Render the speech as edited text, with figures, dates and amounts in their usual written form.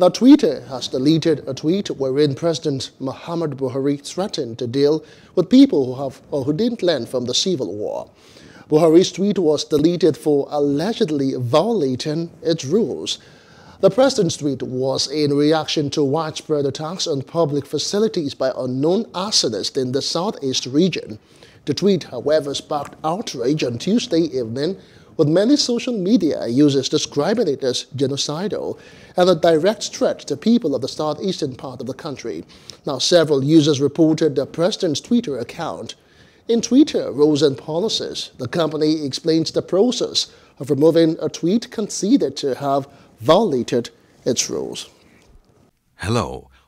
Now, Twitter has deleted a tweet wherein President Muhammadu Buhari threatened to deal with people who didn't learn from the civil war. Buhari's tweet was deleted for allegedly violating its rules. The president's tweet was in reaction to widespread attacks on public facilities by unknown arsonists in the southeast region. The tweet, however, sparked outrage on Tuesday evening, with many social media users describing it as genocidal and a direct threat to people of the southeastern part of the country. Now, several users reported the president's Twitter account. In Twitter Rules and Policies, the company explains the process of removing a tweet conceded to have violated its rules. Hello,